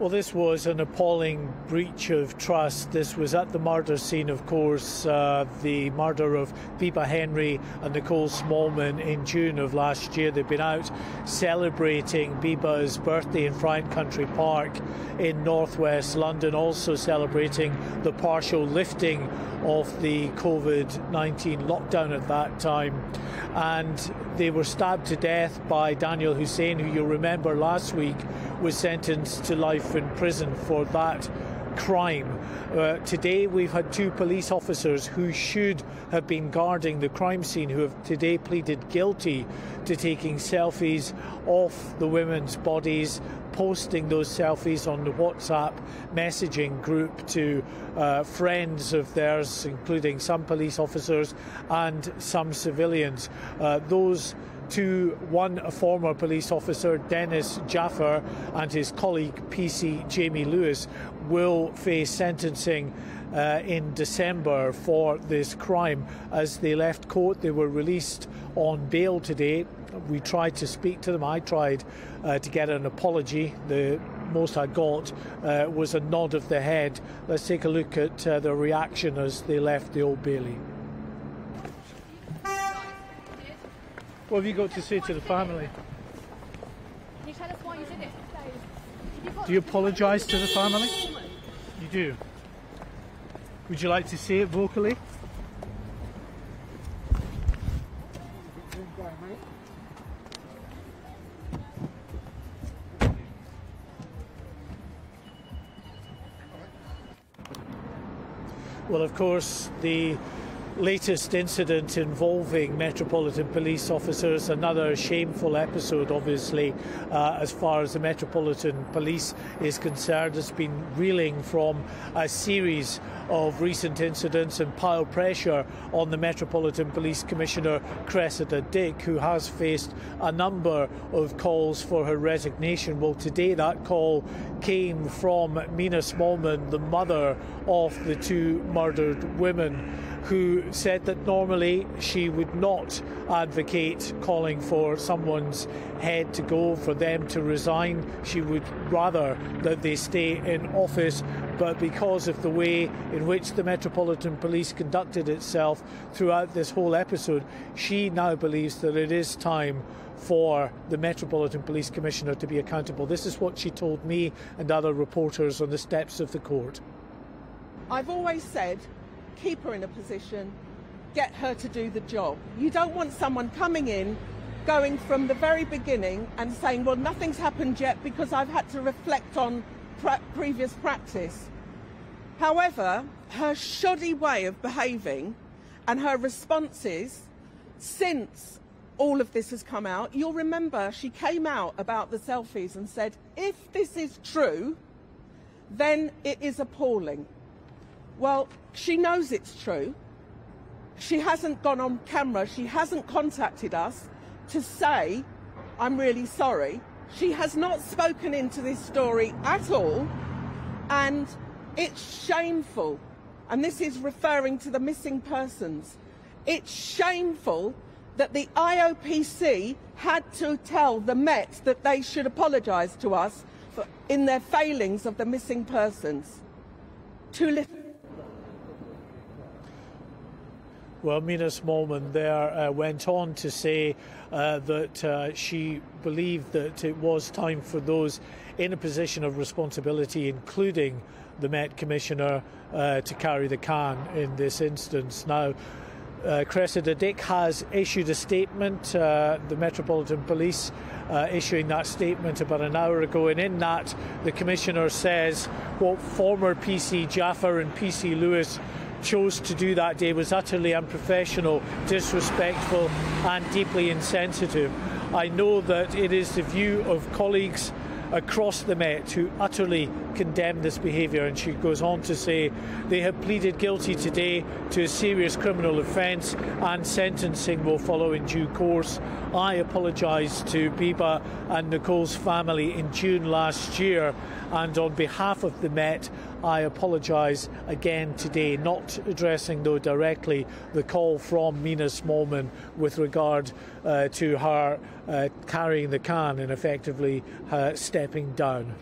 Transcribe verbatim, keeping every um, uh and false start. Well, this was an appalling breach of trust. This was at the murder scene, of course, uh, the murder of Bibaa Henry and Nicole Smallman in June of last year. They've been out celebrating Bibaa's birthday in Fryent Country Park in northwest London, also celebrating the partial lifting of the COVID nineteen lockdown at that time. And they were stabbed to death by Daniel Hussein, who you'll remember last week was sentenced to life in prison for that crime. Uh, today we've had two police officers who should have been guarding the crime scene who have today pleaded guilty to taking selfies off the women's bodies, posting those selfies on the WhatsApp messaging group to uh, friends of theirs, including some police officers and some civilians. Uh, those two, one a former police officer, Deniz Jaffer, and his colleague P C Jamie Lewis, will face sentencing uh, in December for this crime. As they left court, they were released on bail today. We tried to speak to them. I tried uh, to get an apology. The most I got uh, was a nod of the head. Let's take a look at uh, their reaction as they left the Old Bailey. What have you got to say to the family? Can you tell us why you did it? Do you apologise to the family? You do. Would you like to say it vocally? Well, of course, the latest incident involving Metropolitan Police officers, another shameful episode, obviously, uh, as far as the Metropolitan Police is concerned. It's been reeling from a series of recent incidents and piled pressure on the Metropolitan Police Commissioner, Cressida Dick, who has faced a number of calls for her resignation. Well, today that call came from Mina Smallman, the mother of the two murdered women, who said that normally she would not advocate calling for someone's head to go, for them to resign. She would rather that they stay in office, but because of the way in which the Metropolitan Police conducted itself throughout this whole episode, she now believes that it is time for the Metropolitan Police Commissioner to be accountable. This is what she told me and other reporters on the steps of the court. I've always said, keep her in a position, get her to do the job. You don't want someone coming in, going from the very beginning and saying, well, nothing's happened yet because I've had to reflect on pre previous practice. However, her shoddy way of behaving and her responses since all of this has come out, you'll remember she came out about the selfies and said, if this is true, then it is appalling. Well, she knows it's true. She hasn't gone on camera. She hasn't contacted us to say, I'm really sorry. She has not spoken into this story at all. And it's shameful. And this is referring to the missing persons. It's shameful that the I O P C had to tell the Met that they should apologise to us for, in their failings of the missing persons. Too little. Well, Mina Smallman there uh, went on to say uh, that uh, she believed that it was time for those in a position of responsibility, including the Met Commissioner, uh, to carry the can in this instance. Now, uh, Cressida Dick has issued a statement, uh, the Metropolitan Police uh, issuing that statement about an hour ago, and in that the Commissioner says what former P C Jaffer and P C Lewis chose to do that day was utterly unprofessional, disrespectful and deeply insensitive. I know that it is the view of colleagues across the Met who utterly condemn this behaviour, and she goes on to say they have pleaded guilty today to a serious criminal offence and sentencing will follow in due course. I apologise to Bibaa and Nicole's family in June last year, and on behalf of the Met I apologise again today, not addressing though directly the call from Mina Smallman with regard uh, to her uh, carrying the can and effectively uh, stepping down.